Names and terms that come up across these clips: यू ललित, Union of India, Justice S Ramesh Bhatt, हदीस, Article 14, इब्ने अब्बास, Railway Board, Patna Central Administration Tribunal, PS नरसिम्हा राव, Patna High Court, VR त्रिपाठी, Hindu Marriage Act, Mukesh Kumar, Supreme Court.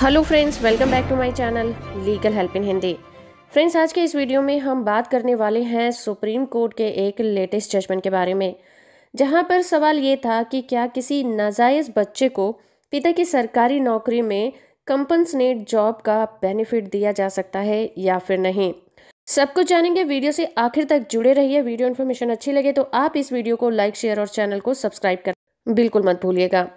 Hello friends, welcome back to my channel legal help in Hindi. Friends, आज के इस video में हम बात करने वाले हैं सुप्रीम कोर्ट के एक लेटेस्ट जजमेंट के बारे में, जहां पर सवाल ये था कि क्या किसी नाजायज़ बच्चे को पिता की सरकारी नौकरी में कंपनसेट जॉब का बेनिफिट दिया जा सकता है या फिर नहीं। सब कुछ जानेंगे, वीडियो से आखिर तक जुड़े रहिए। वीडियो इन्फॉर्मेशन अच्छी लगे तो आप इस वीडियो को लाइक, शेयर और चैनल को सब्सक्राइब कर बिल्कुल मत भूलिएगा।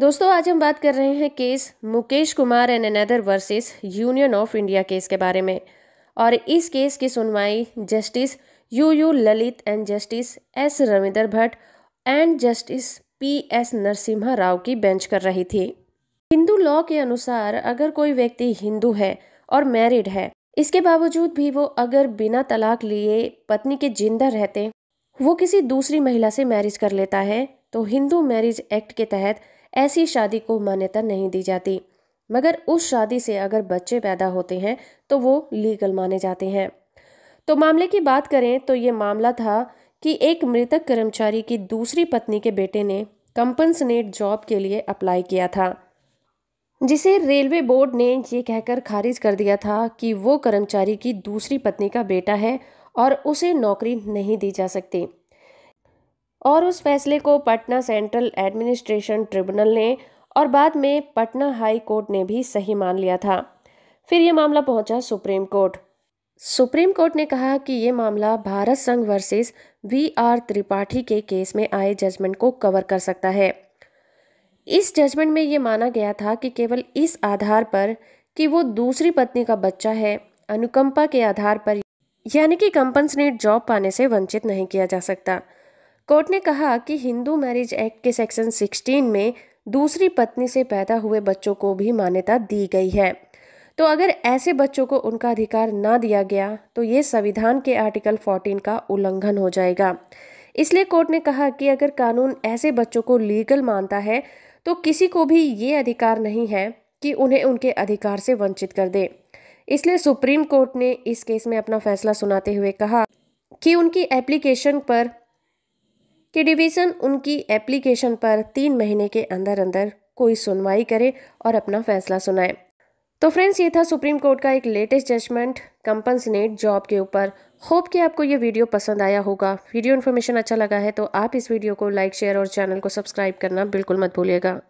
दोस्तों, आज हम बात कर रहे हैं case Mukesh Kumar and another versus union of India case के बारे में, और इस केस की सुनवाई justice यू ललित and justice S Ramesh Bhatt and justice PS नरसिम्हा राव की बेंच कर रही थी। हिंदू लॉ के अनुसार अगर कोई व्यक्ति हिंदू है और मैरिड है, इसके बावजूद भी वो अगर बिना तलाक लिए पत्नी के जिंदा रहते वो किसी दूसरी महिला से मैरिज कर लेता है तो हिंदू मैरिज एक्ट के तहत ऐसी शादी को मान्यता नहीं दी जाती, मगर उस शादी से अगर बच्चे पैदा होते हैं तो वो लीगल माने जाते हैं। तो मामले की बात करें तो ये मामला था कि एक मृतक कर्मचारी की दूसरी पत्नी के बेटे ने कंपनसेट जॉब के लिए अप्लाई किया था, जिसे रेलवे बोर्ड ने ये कहकर खारिज कर दिया था कि वो कर्मचारी की दूसरी पत्नी का बेटा है और उसे नौकरी नहीं दी जा सकती, और उस फैसले को पटना सेंट्रल एडमिनिस्ट्रेशन ट्रिब्यूनल ने और बाद में पटना हाई कोर्ट ने भी सही मान लिया था। फिर ये मामला पहुंचा सुप्रीम कोर्ट। सुप्रीम कोर्ट ने कहा कि ये मामला भारत संघ वर्सेस VR त्रिपाठी के केस में आए जजमेंट को कवर कर सकता है। इस जजमेंट में ये माना गया था कि केवल इस आधार पर कि वो दूसरी पत्नी का बच्चा है, अनुकंपा के आधार पर यानी कि कंपनसेट जॉब पाने से वंचित नहीं किया जा सकता। कोर्ट ने कहा कि हिंदू मैरिज एक्ट के सेक्शन 16 में दूसरी पत्नी से पैदा हुए बच्चों को भी मान्यता दी गई है, तो अगर ऐसे बच्चों को उनका अधिकार ना दिया गया तो ये संविधान के आर्टिकल 14 का उल्लंघन हो जाएगा। इसलिए कोर्ट ने कहा कि अगर कानून ऐसे बच्चों को लीगल मानता है तो किसी को भी ये अधिकार नहीं है कि उन्हें उनके अधिकार से वंचित कर दे। इसलिए सुप्रीम कोर्ट ने इस केस में अपना फैसला सुनाते हुए कहा कि उनकी एप्लीकेशन पर 3 महीने के अंदर अंदर कोई सुनवाई करे और अपना फैसला सुनाए। तो फ्रेंड्स, ये था सुप्रीम कोर्ट का एक लेटेस्ट जजमेंट कंपनसेट जॉब के ऊपर। होप कि आपको ये वीडियो पसंद आया होगा। वीडियो इन्फॉर्मेशन अच्छा लगा है तो आप इस वीडियो को लाइक, शेयर और चैनल को सब्सक्राइब करना बिल्कुल मत भूलिएगा।